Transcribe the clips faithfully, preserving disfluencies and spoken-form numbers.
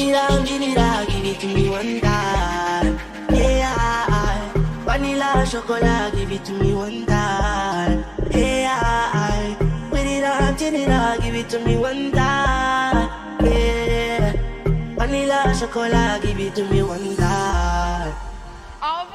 it down, give it out, give it to me one time. Yeah, vanilla chocolate, give it to me one time. Yeah, put it down, give it out, give it to me one time. Yeah, vanilla chocolate, give it to me one time. Oh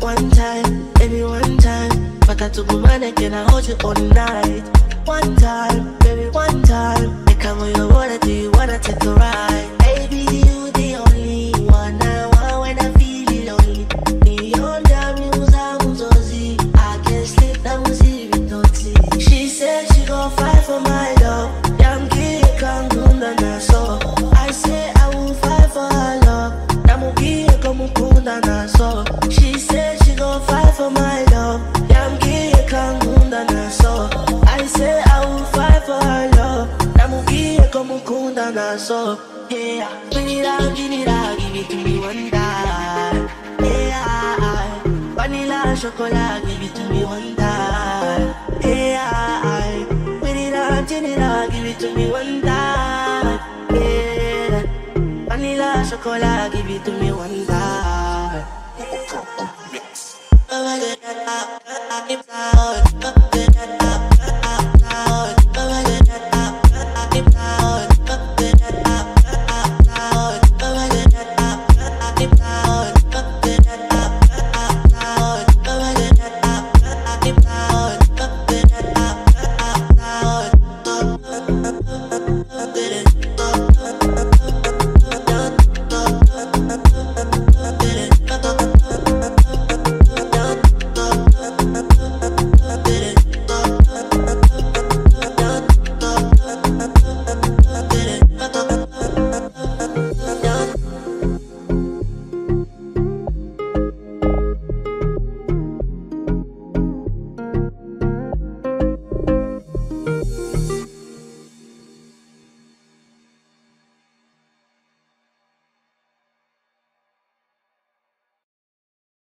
one time, baby, one time. But I took a minute, can I hold you all night? One time, baby, one time. Make I want your water, do you wanna take a ride? Baby, you the only one I want when I'm feeling lonely. Beyond that music, I'm dozy. I can't sleep, I'm dozy, we don't sleep. She said she gon' fight for my love. Damn kid, can't do none, so I say I will fight for her love. Damn kid, come on, none, so she said. Fight for my love, I'm here, can't go down. So I say I will fight for her love. I'm here, can't go down. So yeah, bring it out, give it out, give it to me one time. Yeah, vanilla chocolate, give it to me one time. Yeah, bring it out, give it out, give it to me one time. Yeah, vanilla chocolate, give it to me one time. I'm gonna get out, I'm gonna get out.